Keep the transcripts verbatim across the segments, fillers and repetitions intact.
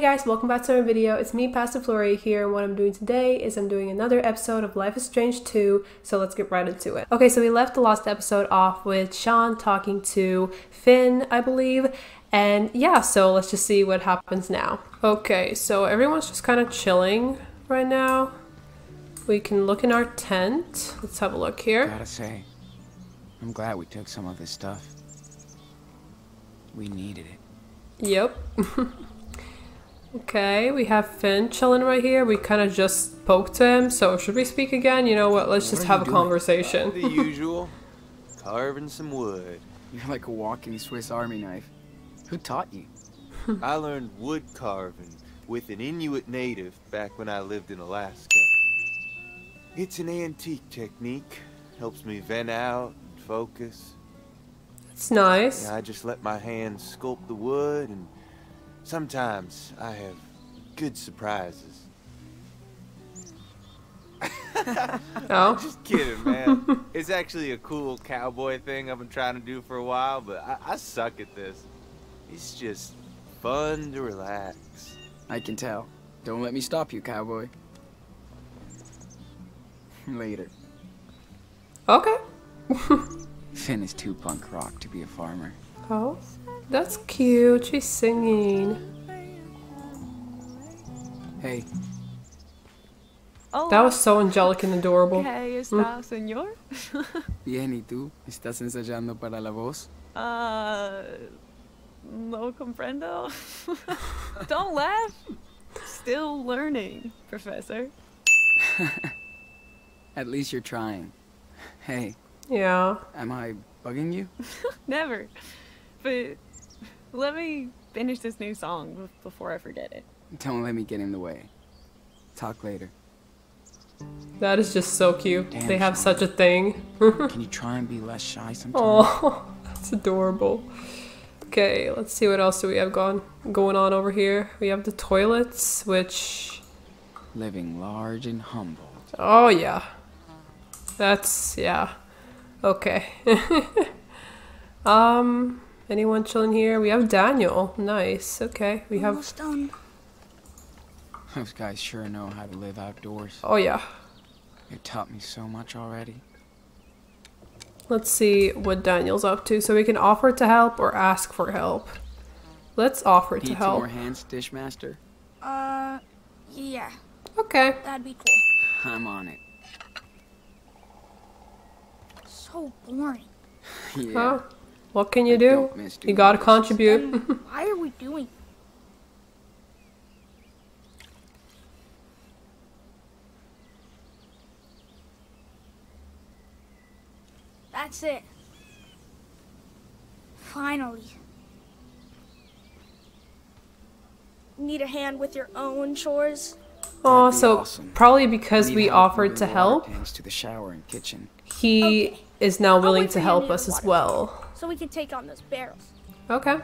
Hey guys, welcome back to our video. It's me, Passifloria here. What I'm doing today is I'm doing another episode of Life is Strange two, so let's get right into it. Okay, so we left the last episode off with Sean talking to Finn, I believe, and yeah, so let's just see what happens now. Okay, so everyone's just kind of chilling right now. We can look in our tent. Let's have a look here. Gotta say, I'm glad we took some of this stuff. We needed it. Yep. Okay, we have Finn chilling right here. We kind of just spoke to him, so should we speak again? You know what? Let's what just have a doing? conversation. The usual, carving some wood. You're like a walking Swiss Army knife. Who taught you? I learned wood carving with an Inuit native back when I lived in Alaska. It's an antique technique. Helps me vent out and focus. It's nice. And I just let my hands sculpt the wood and. Sometimes I have good surprises. Oh. I'm just kidding, man. It's actually a cool cowboy thing I've been trying to do for a while, but I, I suck at this. It's just fun to relax. I can tell. Don't let me stop you, cowboy. Later. Okay. Finn is too punk rock to be a farmer. Oh. That's cute. She's singing. Hey. That was so angelic and adorable. Hey, está, señor? Bien, ¿y tú? ¿Estás ensayando para la voz? Uh, no comprendo. Don't laugh. Still learning, Professor. At least you're trying. Hey. Yeah. Am I bugging you? Never. But... let me finish this new song before I forget it. Don't let me get in the way. Talk later. That is just so cute. Damn, they have shy. Such a thing. Can you try and be less shy sometimes? Oh, that's adorable. Okay, let's see what else do we have going going on over here. We have the toilets, which living large and humble. Oh yeah, that's yeah. Okay. um. Anyone chilling here? We have Daniel. Nice. Okay. We have... almost done. Those guys sure know how to live outdoors. Oh, yeah. They've taught me so much already. Let's see what Daniel's up to. So we can offer to help or ask for help. Let's offer to help. Need more hands, Dishmaster? Uh, yeah. Okay. That'd be cool. I'm on it. So boring. Yeah. Huh? What can you do? You gotta contribute. Then why are we doing? That's it. Finally. Need a hand with your own chores? Oh, so awesome. Probably because we offered to help. To the shower and kitchen. He okay. is now willing to help us as well. So we can take on those barrels. Okay,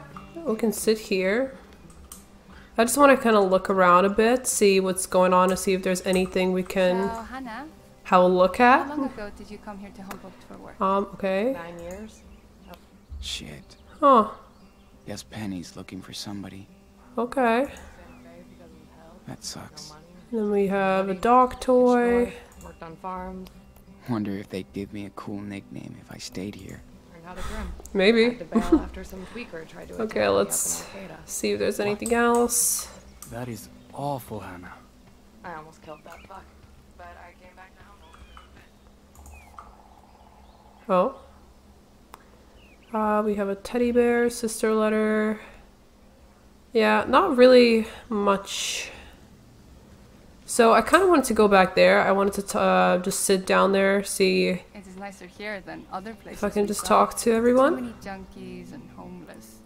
we can sit here. I just want to kind of look around a bit, see what's going on, and see if there's anything we can so, Hannah, have a look at. How long ago did you come here to Humboldt for work? Um, okay. Nine years. Oh. Shit. Huh. Yes, Penny's looking for somebody. Okay. That sucks. And then we have a dog toy. Worked on farms. Wonder if they'd give me a cool nickname if I stayed here. Maybe. Okay, let's see if there's anything else. That is awful, Hannah. I almost killed that fuck, but I came back to Humboldt. Oh. Uh, we have a teddy bear, sister letter. Yeah, not really much. So I kind of wanted to go back there. I wanted to t uh, just sit down there, see. It is nicer here than other places. If I can just talk to everyone. Too many junkies and homeless.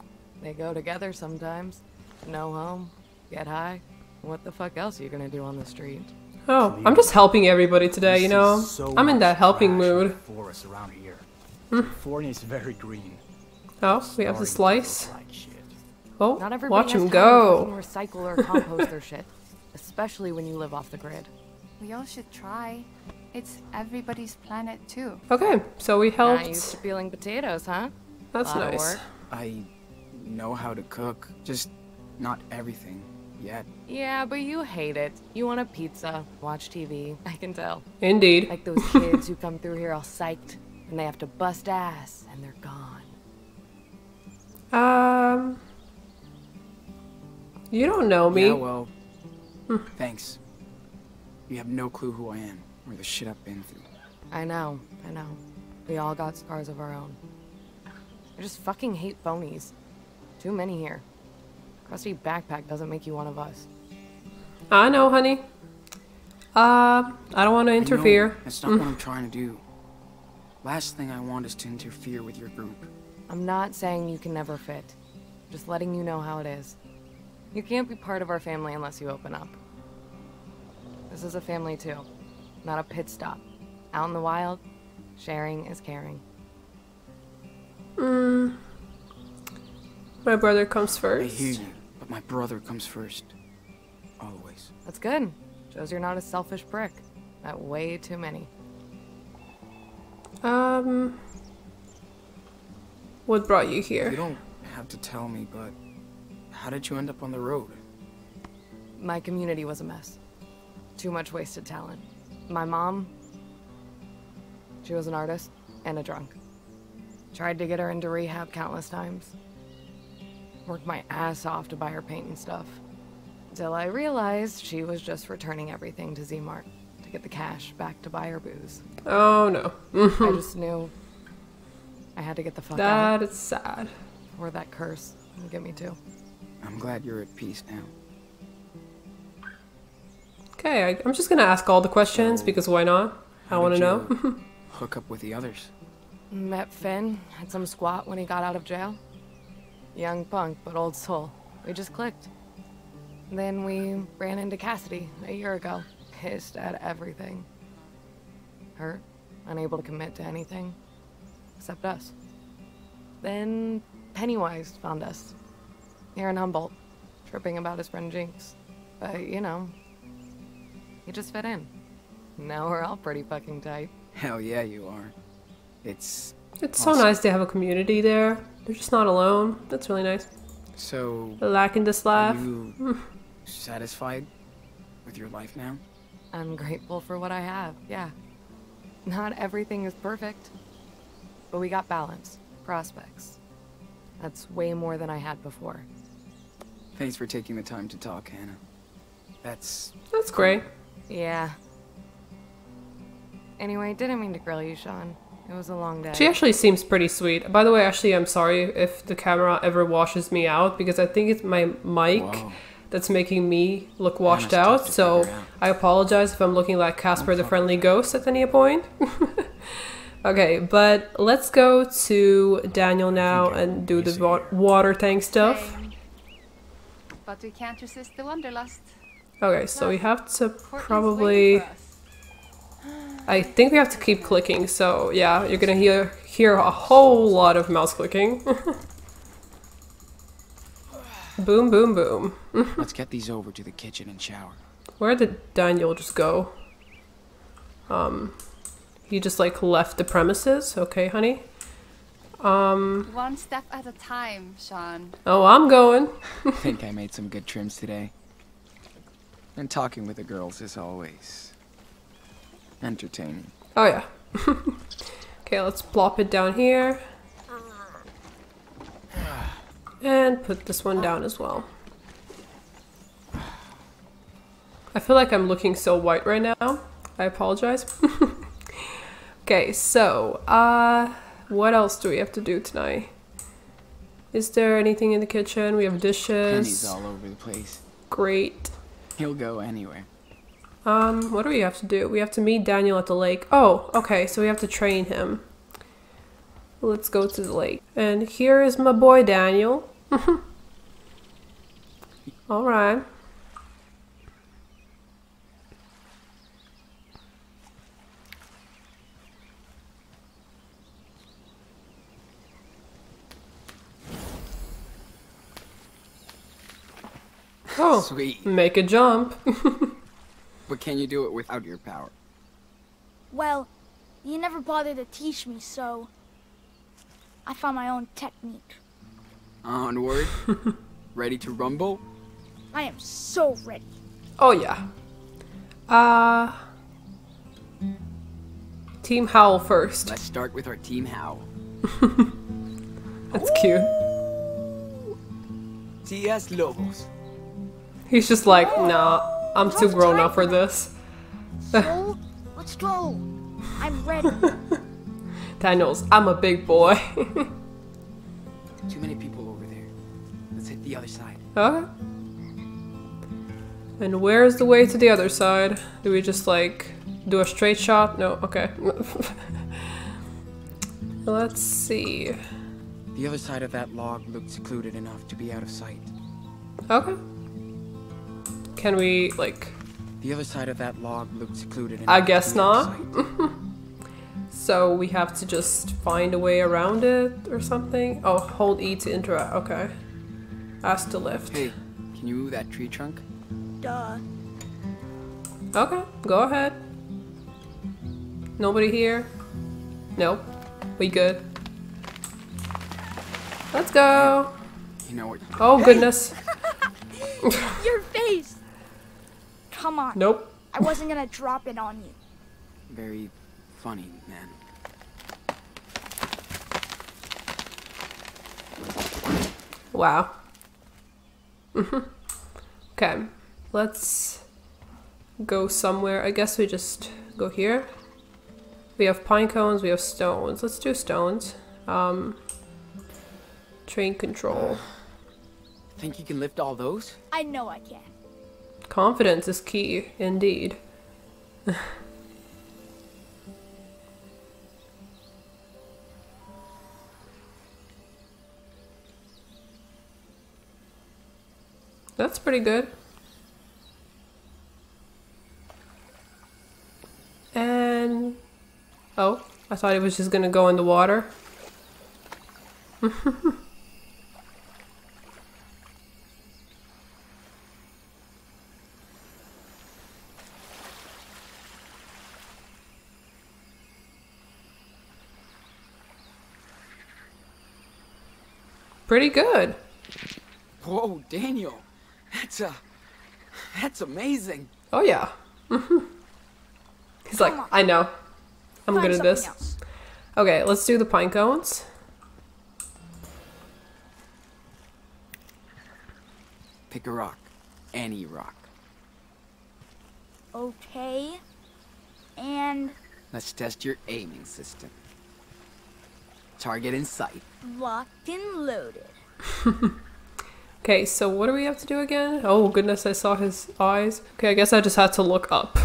They go together sometimes. No home, get high. What the fuck else are you gonna do on the street? Oh, I'm just helping everybody today. You know, so I'm in that helping mood. Forest around here. California is very green. Oh, we have the slice. Oh, watch him go. Recycle or compost their shit. Especially when you live off the grid. We all should try. It's everybody's planet too. Okay, so we helped. I used to peeling potatoes, huh? That's nice. I know how to cook, just not everything. yet. Yeah, but you hate it. You want a pizza, watch T V. I can tell. Indeed. Like those kids who come through here all psyched, and they have to bust ass, and they're gone. Um... You don't know me. Yeah, well, hm. thanks. You have no clue who I am, or the shit I've been through. I know, I know. We all got scars of our own. I just fucking hate phonies. Too many here. Crusty backpack doesn't make you one of us. I know, honey. Uh, I don't want to interfere. That's not mm. what I'm trying to do. Last thing I want is to interfere with your group. I'm not saying you can never fit. Just letting you know how it is. You can't be part of our family unless you open up. This is a family too, not a pit stop. Out in the wild, sharing is caring. Mm. My brother comes first. I hear you, but my brother comes first. Always. That's good. Shows you're not a selfish prick. Not way too many. Um... What brought you here? You don't have to tell me, but... how did you end up on the road? My community was a mess. Too much wasted talent. My mom, she was an artist and a drunk. Tried to get her into rehab countless times. Worked my ass off to buy her paint and stuff. Until I realized she was just returning everything to Zmart to get the cash back to buy her booze. Oh no. I just knew I had to get the fuck out. That is sad. Or that curse would get me too. I'm glad you're at peace now. Okay, I, I'm just gonna ask all the questions, so, because why not? I want to know. Hook up with the others. Met Finn at some squat when he got out of jail. Young punk, but old soul. We just clicked. Then we ran into Cassidy a year ago. Pissed at everything. Hurt, unable to commit to anything. Except us. Then Pennywise found us. Aaron Humboldt, tripping about his friend Jinx. But, you know, he just fit in. Now we're all pretty fucking tight. Hell yeah, you are. It's... It's awesome. So nice to have a community there. They're just not alone. That's really nice. So... Lacking this life. Are you satisfied with your life now? I'm grateful for what I have, yeah. Not everything is perfect. But we got balance. Prospects. That's way more than I had before. Thanks for taking the time to talk, Hannah. That's... That's great. Yeah. Anyway, didn't mean to grill you, Sean. It was a long day. She actually seems pretty sweet. By the way, actually, I'm sorry if the camera ever washes me out, because I think it's my mic Whoa. that's making me look washed out. So out. I apologize if I'm looking like Casper the Friendly Ghost at any point. Okay, but let's go to Daniel now and do the wa water tank stuff. But we can't resist the wanderlust. Okay, so we have to probably... I think we have to keep clicking, so yeah, you're gonna hear hear a whole lot of mouse clicking. Boom, boom, boom. Let's get these over to the kitchen and shower. Where did Daniel just go? Um... You just like left the premises, okay, honey? Um. One step at a time, Sean. Oh, I'm going. I think I made some good trims today. And talking with the girls is always entertaining. Oh yeah. Okay, let's plop it down here, and put this one down as well. I feel like I'm looking so white right now. I apologize. Okay, so, uh, what else do we have to do tonight? Is there anything in the kitchen? We have dishes. Penny's all over the place. Great. He'll go anywhere. Um, what do we have to do? We have to meet Daniel at the lake. Oh, okay, so we have to train him. Let's go to the lake. And here is my boy Daniel. Alright. Oh, sweet. Make a jump. But can you do it without your power? Well, you never bothered to teach me, so I found my own technique. Onward. Ready to rumble? I am so ready. Oh, yeah. Uh... Team Howl first. Let's start with our Team Howl. That's cute. Casper Lobos. He's just like, nah, I'm too grown up for this. So, let's go. I'm ready. Daniels, I'm a big boy. Too many people over there. Let's hit the other side. Okay. And where's the way to the other side? Do we just like do a straight shot? No, okay. Let's see. The other side of that log looked secluded enough to be out of sight. Okay. Can we like... The other side of that log looked secluded enough I guess not. So we have to just find a way around it or something? Oh, hold E to interact. Okay. Ask to lift. Hey, can you move that tree trunk? Duh. Okay, go ahead. Nobody here? Nope. We good. Let's go. You know what? Oh goodness. Your face. Come on. Nope. I wasn't gonna drop it on you. Very funny, man. Wow. Okay. Let's go somewhere. I guess we just go here. We have pine cones, we have stones. Let's do stones. Um, train control. Think you can lift all those? I know I can. Confidence is key, indeed. That's pretty good. And... Oh, I thought it was just gonna go in the water. Pretty good. Whoa, Daniel, that's a, that's amazing. Oh yeah. He's like, I know. I'm good at this. Else. Okay, let's do the pine cones. Pick a rock. Any rock. Okay. And... Let's test your aiming system. Target in sight. Locked and loaded. Okay, so what do we have to do again? Oh goodness, I saw his eyes. Okay, I guess I just had to look up.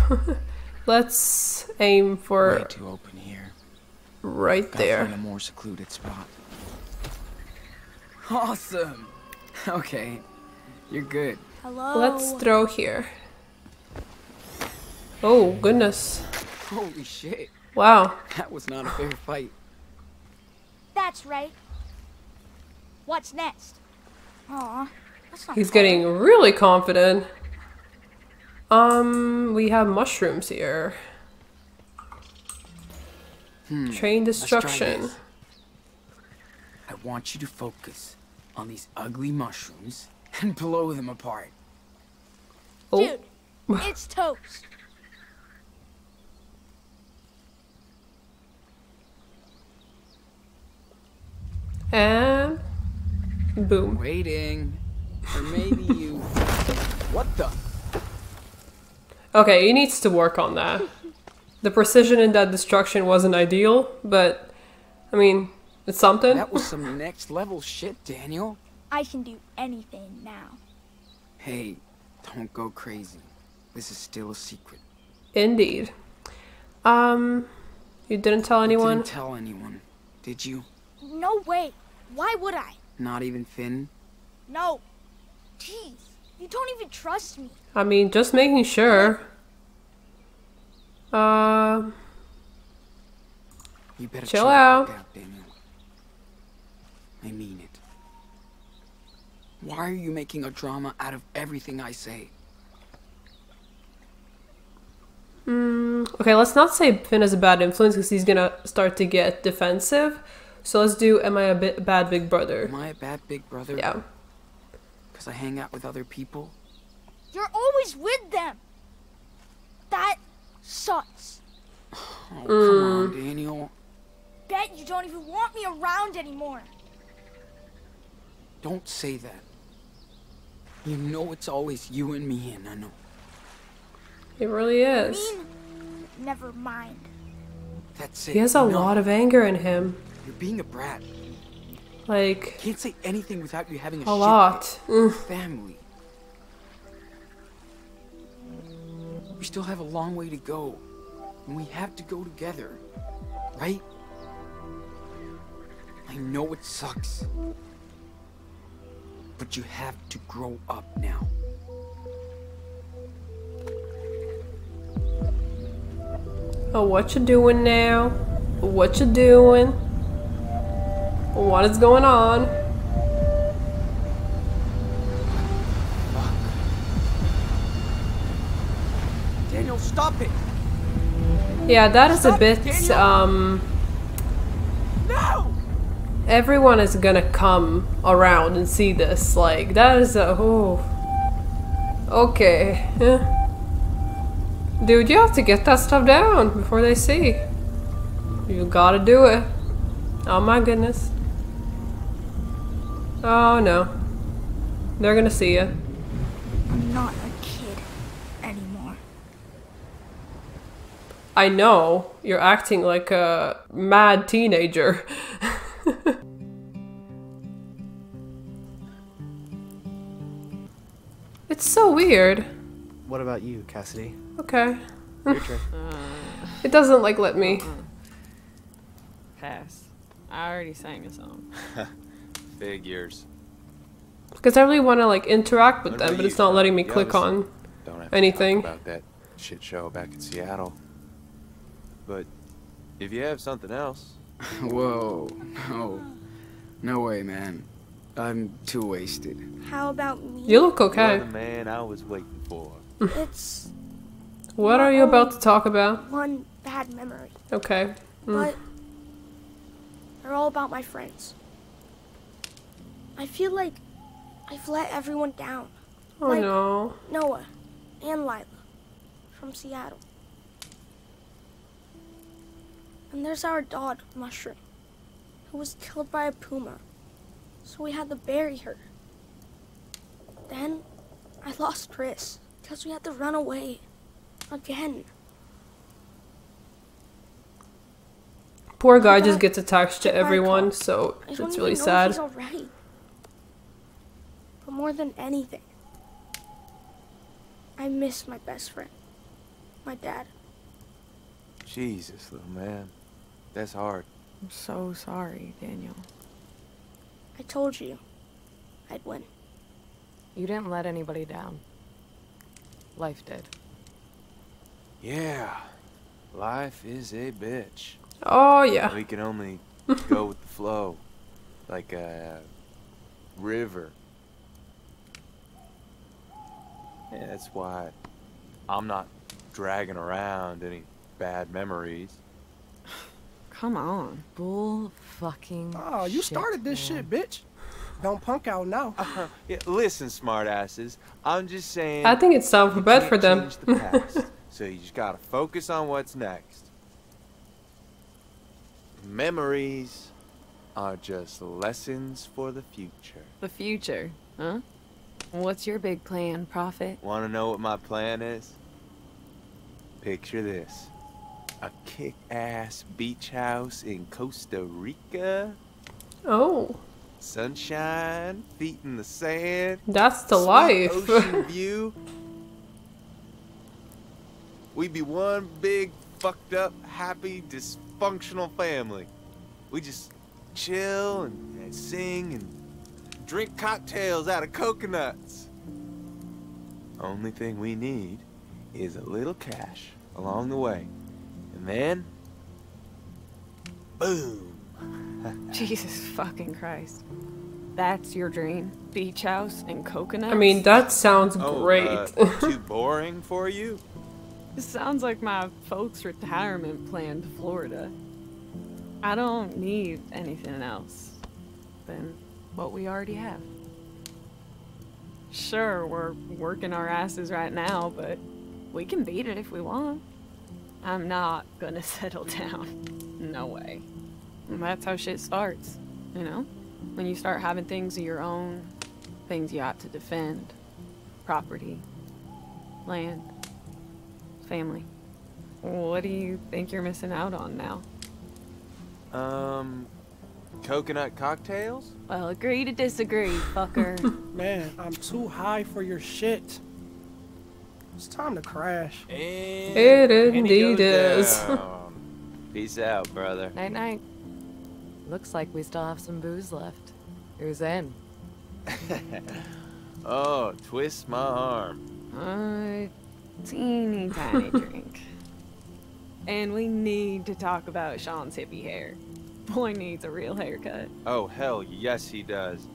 Let's aim for way to open here. Right there. Find a more secluded spot. Awesome. Okay, you're good. Hello. Let's throw here. Oh goodness. Holy shit. Wow. That was not a fair fight. That's right. What's next? Aw, that's not. He's fun. Getting really confident. Um, we have mushrooms here. Hmm, Train destruction. I want you to focus on these ugly mushrooms and blow them apart. Dude, oh. It's toast. And boom. Waiting. Or maybe you. What the? Okay, he needs to work on that. The precision in that destruction wasn't ideal, but I mean, it's something. That was some next level shit, Daniel. I can do anything now. Hey, don't go crazy. This is still a secret. Indeed. Um, you didn't tell anyone? I didn't tell anyone, did you? No way. Why would I? Not even Finn? No. Jeez. You don't even trust me. I mean, just making sure. Uh, you better chill out. out Daniel. I mean it. Why are you making a drama out of everything I say? Hmm. Okay, let's not say Finn is a bad influence because he's gonna start to get defensive. So let's do Am I a bit bad big brother? Am I a bad big brother? Yeah. Because I hang out with other people? You're always with them. That sucks. Oh, mm. come on, Daniel. Bet you don't even want me around anymore. Don't say that. You know it's always you and me, and I know. It really is. I mean, never mind. That's it. He has a no. lot of anger in him. You're being a brat. Like, can't say anything without you having a, a shit lot. Family. We still have a long way to go, and we have to go together, right? I know it sucks, but you have to grow up now. Oh, what you doing now? What you doing? What is going on? Fuck. Daniel, stop it. Yeah, that is stop a bit it, um No. Everyone is going to come around and see this. Like, that is a oh. Okay. Yeah. Dude, you have to get that stuff down before they see. You gotta do it. Oh my goodness. Oh no. They're gonna see you. I'm not a kid anymore. I know. You're acting like a mad teenager. It's so weird. What about you, Cassidy? Okay. Your turn. It doesn't like let me. Pass. I already sang a song. Figures. Because I really want to like interact with them, but it's not letting me click on anything. About that shit show back in Seattle. But if you have something else. Whoa. No. No way, man. I'm too wasted. How about me? You look okay. You're the man I was waiting for. It's. What are you about to talk about? One bad memory. Okay. Mm. But they're all about my friends. I feel like I've let everyone down. Oh like no. Noah and Lila from Seattle. And there's our dog, Mushroom, who was killed by a puma. So we had to bury her. Then I lost Chris because we had to run away. Again. Poor guy just gets attached to everyone, so it's really sad. He's all right. But more than anything, I miss my best friend, my dad. Jesus, little man, that's hard. I'm so sorry, Daniel. I told you I'd win. You didn't let anybody down. Life did. Yeah, life is a bitch. Oh yeah. We can only go with the flow, like a river. Yeah, that's why I'm not dragging around any bad memories. Come on, bull fucking. Oh, you shit, started this man. Shit, bitch. Don't punk out now. Uh, yeah, listen, smartasses. I'm just saying. I think it's time for bed for them. The past. So you just gotta focus on what's next. Memories are just lessons for the future. The future, huh? What's your big plan, Prophet? Wanna know what my plan is? Picture this. A kick-ass beach house in Costa Rica. Oh. Sunshine, feet in the sand. That's the life. Ocean view. We'd be one big, fucked up, happy, dysfunctional family. We just chill and, and sing and drink cocktails out of coconuts. Only thing we need is a little cash along the way. And then, boom. Jesus fucking Christ. That's your dream? Beach house and coconuts? I mean, that sounds oh, great. Uh, too boring for you? This sounds like my folks' retirement plan to Florida. I don't need anything else than what we already have. Sure, we're working our asses right now, but we can beat it if we want. I'm not gonna settle down. No way. And that's how shit starts, you know? When you start having things of your own, things you ought to defend. Property, land, family. What do you think you're missing out on now? Um, coconut cocktails? Well, agree to disagree, fucker. Man, I'm too high for your shit. It's time to crash. And it indeed is. Peace out, brother. Night night. Looks like we still have some booze left. Here's in. Oh, twist my arm. A teeny tiny drink. And we need to talk about Sean's hippie hair. Boy needs a real haircut. Oh, hell yes he does.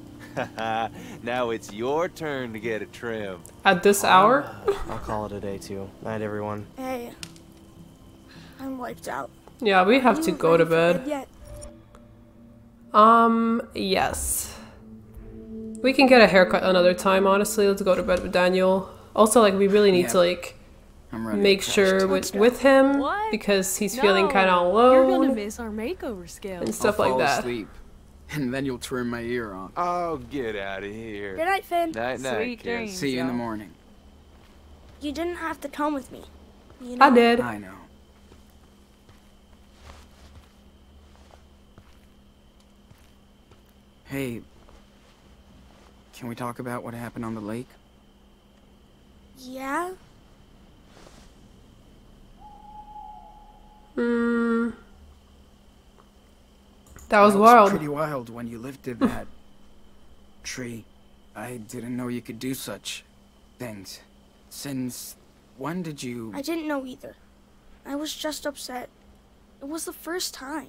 Now it's your turn to get a trim. At this hour? I'll call it a day, too. Night, everyone. Hey. I'm wiped out. Yeah, we have to go to bed. Yet. Um, yes. We can get a haircut another time, honestly. Let's go to bed with Daniel. Also, like, we really need yeah. to, like... make sure with with him what? because he's no, feeling kind of alone. You're gonna miss our makeover scale and stuff I'll like fall that. Asleep, and then you'll turn my ear on. Oh, get out of here! Good night, Finn. Night, night. Sweet dreams, see you yo. in the morning. You didn't have to come with me. You know? I did. I know. Hey, can we talk about what happened on the lake? Yeah. Mm. That was, was wild. Pretty wild when you lifted that tree. I didn't know you could do such things. Since when did you? I didn't know either. I was just upset. It was the first time.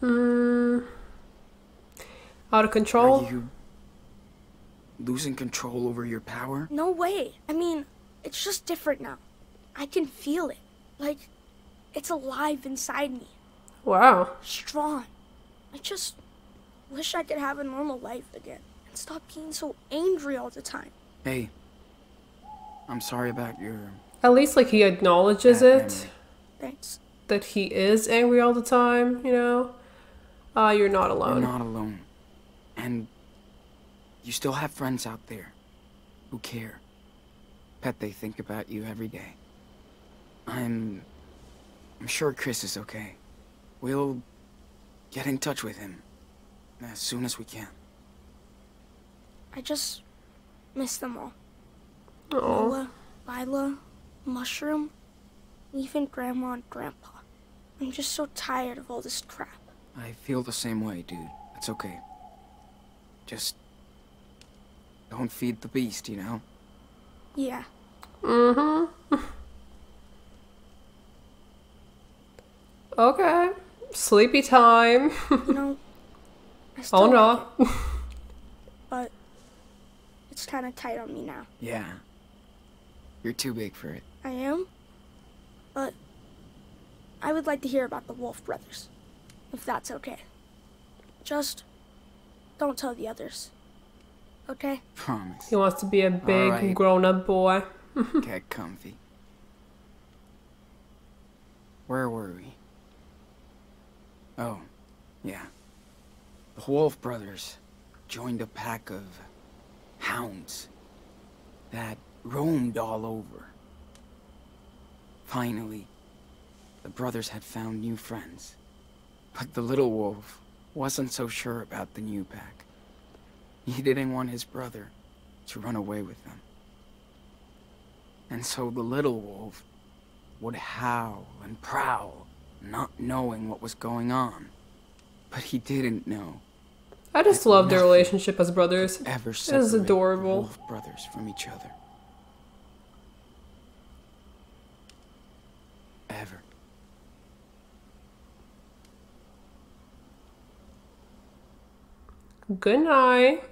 Hmm. Out of control. Are you losing control over your power? No way. I mean, it's just different now. I can feel it. Like, it's alive inside me. Wow. Strong. I just wish I could have a normal life again and stop being so angry all the time. Hey, I'm sorry about your... At least, like, he acknowledges it. Thanks. That he is angry all the time, you know? Uh, you're not alone. You're not alone. And you still have friends out there who care. Bet they think about you every day. I'm... I'm sure Chris is okay. We'll get in touch with him as soon as we can. I just miss them all. Noah, Lila, Mushroom, even Grandma and Grandpa. I'm just so tired of all this crap. I feel the same way, dude. It's okay. Just... don't feed the beast, you know? Yeah. Mm-hmm. Okay, sleepy time. You know, I still oh no! Like it, but it's kind of tight on me now. Yeah, you're too big for it. I am, but I would like to hear about the Wolf Brothers, if that's okay. Just don't tell the others, okay? Promise. He wants to be a big, right. grown-up boy. Get comfy. Where were we? Oh, yeah. The Wolf Brothers joined a pack of hounds that roamed all over. Finally, the brothers had found new friends. But the little wolf wasn't so sure about the new pack. He didn't want his brother to run away with them. And so the little wolf would howl and prowl, not knowing what was going on. But he didn't know. I just love their relationship as brothers. Ever it is adorable. Wolf brothers from each other. Ever. Good night.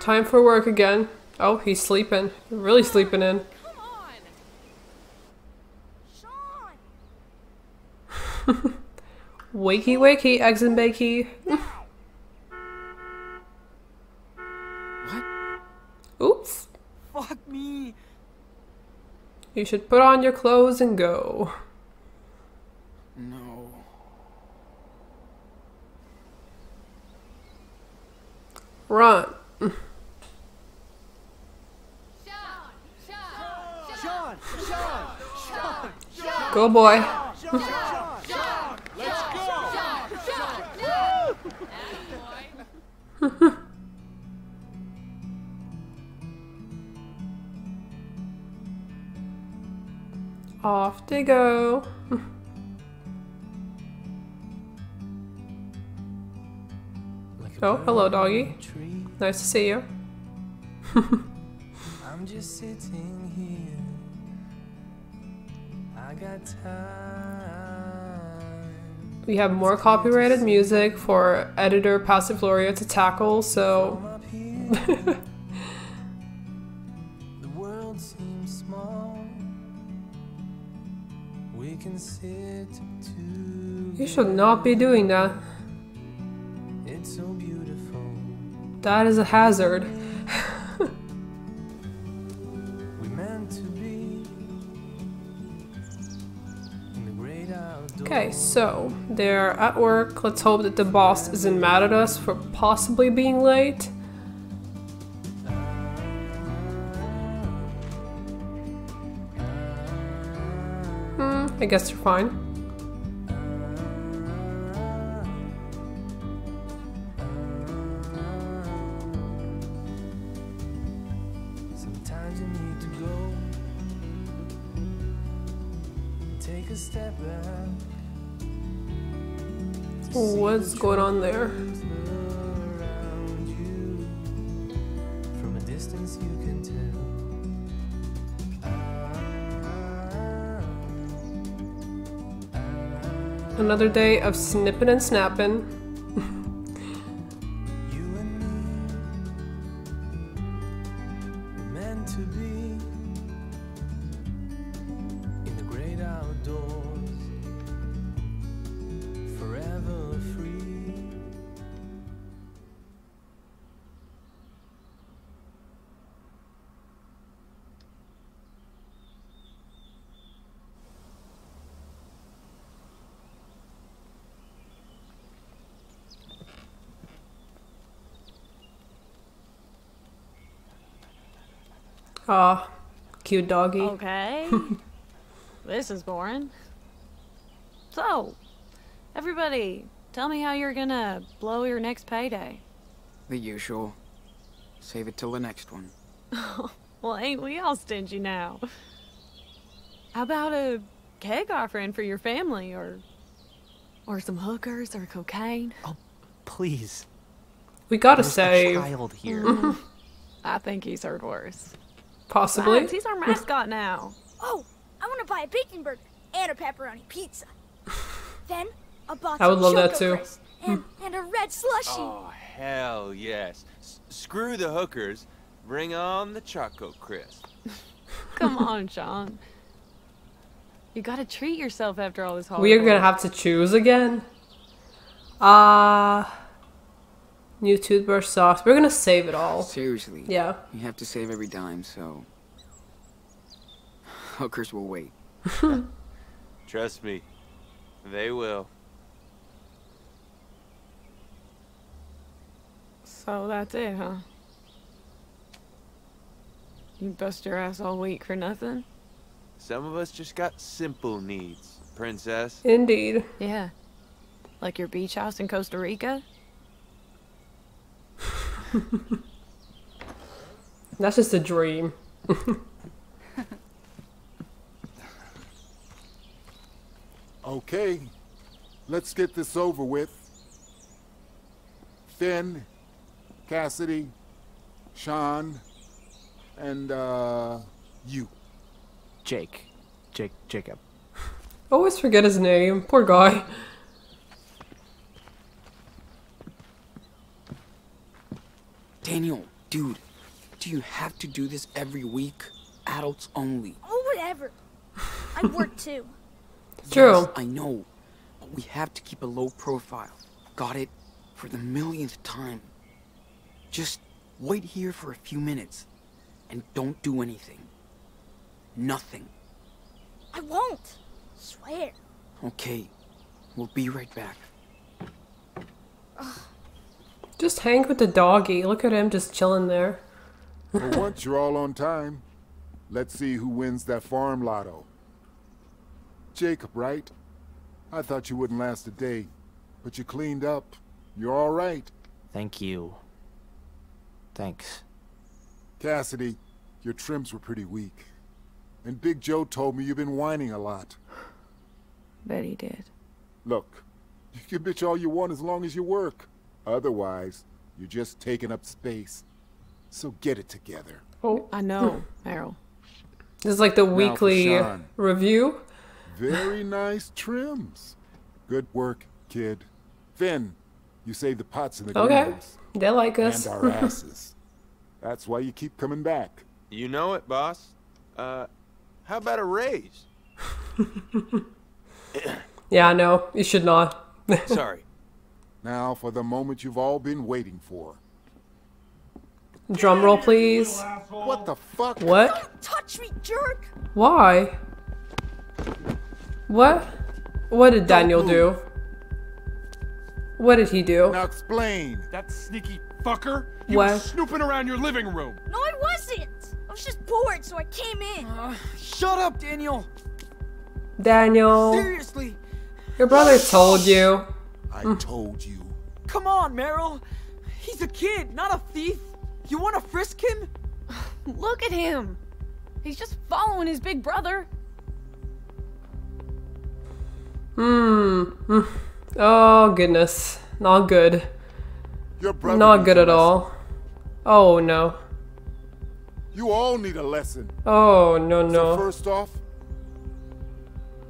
Time for work again. Oh, he's sleeping. Really sleeping in. Come on. Sean. Wakey wakey, eggs and bakey. What? Oops. Fuck me. You should put on your clothes and go. No. Run. Sean, Sean, Sean, Sean, Sean, Sean, go boy. Sean, Sean, Sean, let's go. Sean, Sean, Sean. Off they go. Oh, hello, doggy. Nice to see you. I'm just sitting here. I got time. We have more copyrighted music for editor Passifloria to tackle, so the world seems small. We can sit too. You should not be doing that. It's so beautiful. That is a hazard. We meant to be in the great outdoors. Okay, so they're at work. Let's hope that the boss isn't mad at us for possibly being late. I guess you're fine. Sometimes you need to go. Take a step back. What's going on there? From a distance you can tell. Another day of snipping and snapping. You and me meant to be in the great outdoors, forever free. Aw, cute doggy. Okay. This is boring. So, everybody, tell me how you're gonna blow your next payday. The usual. Save it till the next one. Well, ain't we all stingy now? How about a keg offering for your family, or... or some hookers, or cocaine? Oh, please. We gotta save. There's a child here. I think he's heard worse. Possibly. Wow, he's our mascot now. Oh, I want to buy a bacon burger and a pepperoni pizza. Then a box I would of love that too. And, and a red slushie. Oh, hell yes. S screw the hookers. Bring on the Choco Crisp. Come on, Sean. You got to treat yourself after all this holiday. We are going to have to choose again. Ah. Uh... New toothbrush socks. We're gonna save it all. Seriously. Yeah. You have to save every dime, so... hookers will wait. Trust me. They will. So that's it, huh? You bust your ass all week for nothing? Some of us just got simple needs, princess. Indeed. Yeah. Like your beach house in Costa Rica? That's just a dream. Okay, let's get this over with. Finn, Cassidy, Sean, and uh, you. Jake. Jake, Jacob. I always forget his name. Poor guy. Daniel, dude, do you have to do this every week? Adults only. Oh, whatever. I work too. True. Yes, I know. But We have to keep a low profile. Got it? For the millionth time. Just wait here for a few minutes. And don't do anything. Nothing. I won't. Swear. Okay. We'll be right back. Ugh. Just hang with the doggy. Look at him just chilling there. For once, you're all on time. Let's see who wins that farm lotto. Jacob, right? I thought you wouldn't last a day, but you cleaned up. You're all right. Thank you. Thanks. Cassidy, your trims were pretty weak. And Big Joe told me you've been whining a lot. Bet he did. Look, you can bitch all you want as long as you work. Otherwise, you're just taking up space. So get it together. Oh, I know, Merrill. This is like the now weekly review. Very nice trims. Good work, kid. Finn, you saved the pots in the okay. greenhouse. They like us. And our asses. That's why you keep coming back. You know it, boss. Uh, how about a raise? Yeah, no, you should not. Sorry. Now for the moment you've all been waiting for. Drum roll, please. What the fuck? What? Don't touch me, jerk! Why? What? What did Daniel do? What did he do? Now explain. That sneaky fucker. You were snooping around your living room. No, I wasn't. I was just bored, so I came in. Uh, shut up, Daniel. Daniel. Seriously. Your brother told you. I mm. told you. Come on, Merrill. He's a kid, not a thief. You want to frisk him? Look at him. He's just following his big brother. Hmm. Oh, goodness. Not good. Your brother Not good at all. Oh, no. You all need a lesson. Oh, no, no. So first off,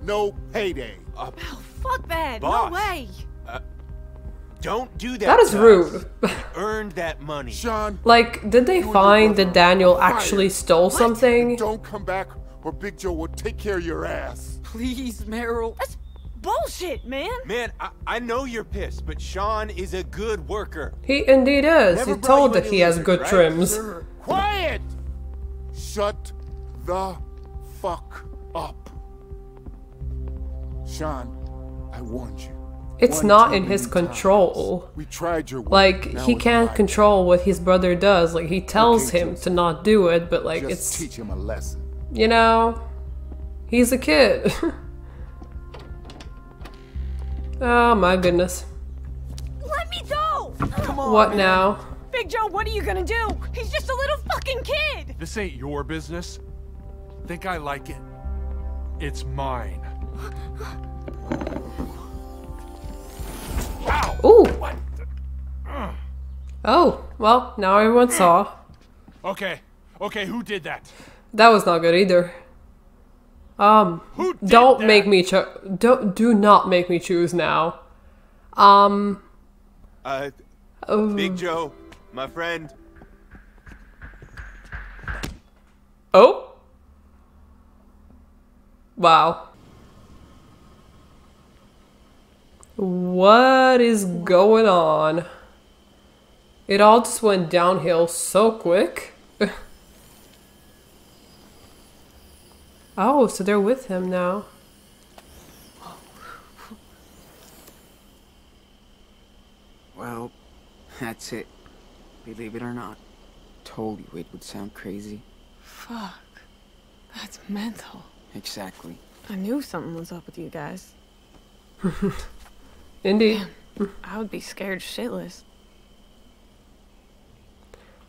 no payday. Uh, oh, fuck that. Boss. No way. Uh, don't do that. That is rude. Earned that money. Sean, like, did they find that Daniel actually stole what? something? Don't come back or Big Joe will take care of your ass. Please, Merrill. That's bullshit, man. Man, I, I know you're pissed, but Sean is a good worker. He indeed is. Never He's told that he has good right? trims. Sure. Quiet! Shut the fuck up. Sean, I warned you. It's One not in his control. We tried your like, now he can't control what his brother does. Like, he tells okay, him just, to not do it, but like, just it's... teach him a lesson. You know... He's a kid. Oh my goodness. Let me go! Come on, what man. now? Big Joe, what are you gonna do? He's just a little fucking kid! This ain't your business. Think I like it? It's mine. Ow! Ooh! What the... Oh, well, now everyone saw. Okay, okay, who did that? That was not good either. Um, don't that? make me cho- don't- do not make me choose now. Um... Uh, um, Big Joe, my friend. Oh? Wow. What is going on? It all just went downhill so quick. Oh, so they're with him now. Well, that's it. Believe it or not. Told you it would sound crazy. Fuck. That's mental. Exactly. I knew something was up with you guys. Indeed. Man, I would be scared shitless.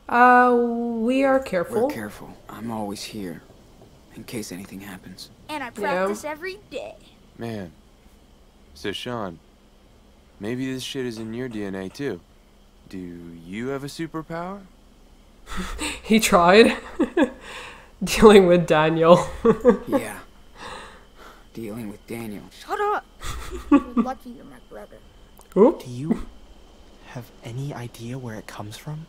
Uh, we are careful. We're careful. I'm always here. In case anything happens. And I practice yeah. every day. Man. So, Sean, maybe this shit is in your D N A, too. Do you have a superpower? He tried. Dealing with Daniel. Yeah. Dealing with Daniel. Shut up. You're lucky you're my brother. Ooh. Do you have any idea where it comes from?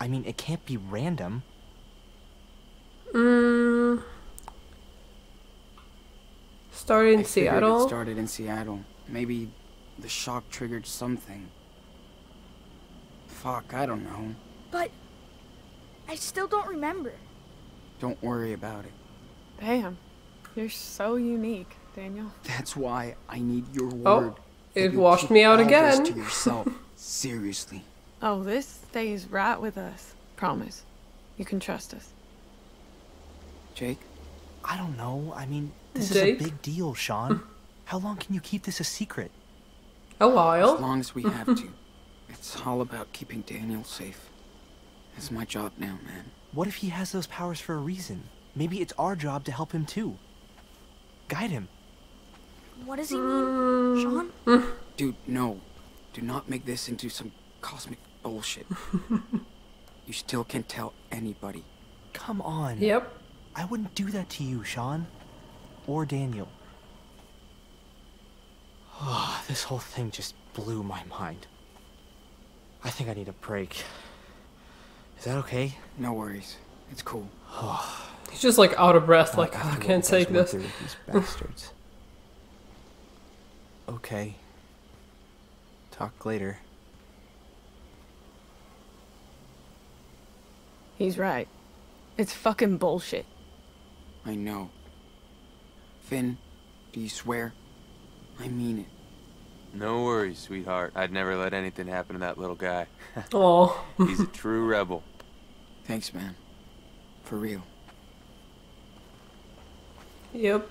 I mean, it can't be random. Mm. Started in Seattle. It started in Seattle. Maybe the shock triggered something. Fuck, I don't know. But I still don't remember. Don't worry about it. Damn. You're so unique, Daniel. That's why I need your word. Oh, it washed me out again. To yourself. Seriously. Oh, this stays right with us. Promise. You can trust us. Jake? I don't know. I mean, this Jake? is a big deal, Sean. How long can you keep this a secret? A while. As long as we have to. It's all about keeping Daniel safe. That's my job now, man. What if he has those powers for a reason? Maybe it's our job to help him too. Guide him. What does he mean, Sean? Dude, no. Do not make this into some cosmic bullshit. You still can't tell anybody. Come on. Yep. I wouldn't do that to you, Sean. Or Daniel. Oh, this whole thing just blew my mind. I think I need a break. Is that okay? No worries. It's cool. Oh. He's just like out of breath, like, oh, I can't take this. These bastards. Okay. Talk later. He's right. It's fucking bullshit. I know. Finn, do you swear? I mean it. No worries, sweetheart. I'd never let anything happen to that little guy. Oh. He's a true rebel. Thanks, man. For real. Yep.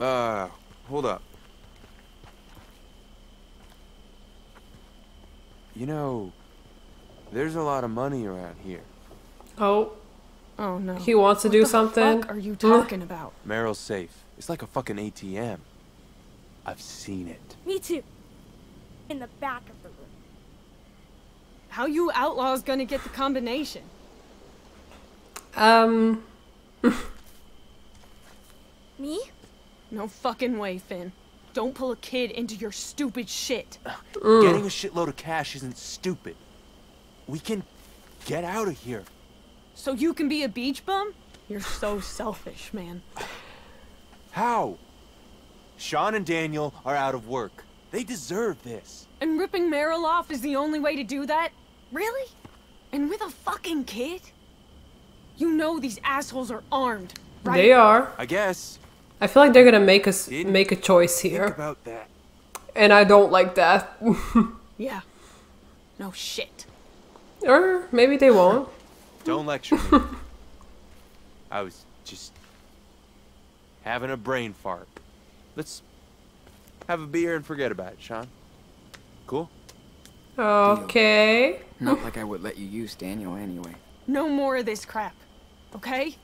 Uh, hold up. You know, there's a lot of money around here. Oh. Oh no. He wants to what do the something. Fuck are you talking about? Merrill's safe. It's like a fucking A T M. I've seen it. Me too. In the back of the room. How you outlaws gonna get the combination? Um. Me? No fucking way, Finn. Don't pull a kid into your stupid shit. Mm. Getting a shitload of cash isn't stupid. We can get out of here. So you can be a beach bum? You're so selfish, man. How? Sean and Daniel are out of work. They deserve this. And ripping Merrill off is the only way to do that? Really? And with a fucking kid? You know these assholes are armed, right? They are. I guess. I feel like they're gonna make us Didn't make a choice here. Think about that. And I don't like that. Yeah. No shit. Or maybe they won't. Don't lecture me. I was just having a brain fart. Let's have a beer and forget about it, Sean. Cool? Okay. Not like I would let you use Daniel anyway. No more of this crap, okay?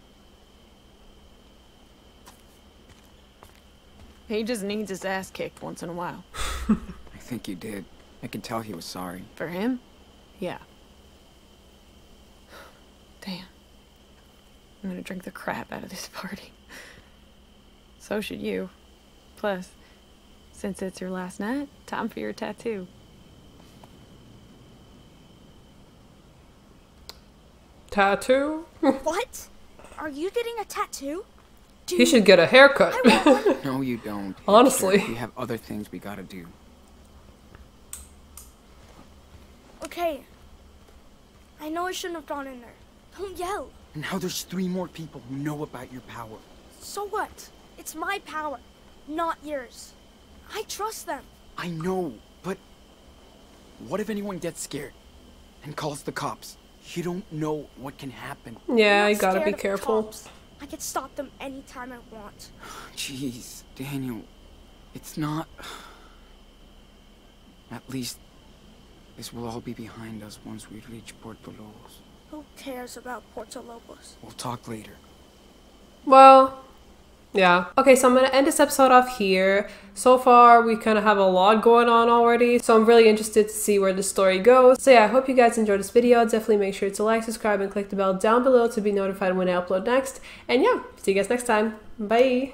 He just needs his ass kicked once in a while. I think you did. I can tell he was sorry. For him? Yeah. Damn. I'm gonna drink the crap out of this party. So should you. Plus, since it's your last night, time for your tattoo. Tattoo? What? Are you getting a tattoo? Dude, he should get a haircut. No, you don't. Honestly. We have other things we gotta do. Okay. I know I shouldn't have gone in there. Don't yell. Now there's three more people who know about your power. So what? It's my power, not yours. I trust them. I know, but what if anyone gets scared and calls the cops? You don't know what can happen. Yeah, you gotta be careful. I can stop them anytime I want. Jeez, Daniel. It's not... At least this will all be behind us once we reach Puerto Lobos. Who cares about Puerto Lobos? We'll talk later. Well... Yeah. Okay, so I'm gonna end this episode off here. So far, we kind of have a lot going on already, so I'm really interested to see where the story goes. So yeah, I hope you guys enjoyed this video. Definitely make sure to like, subscribe, and click the bell down below to be notified when I upload next. And yeah, see you guys next time. Bye!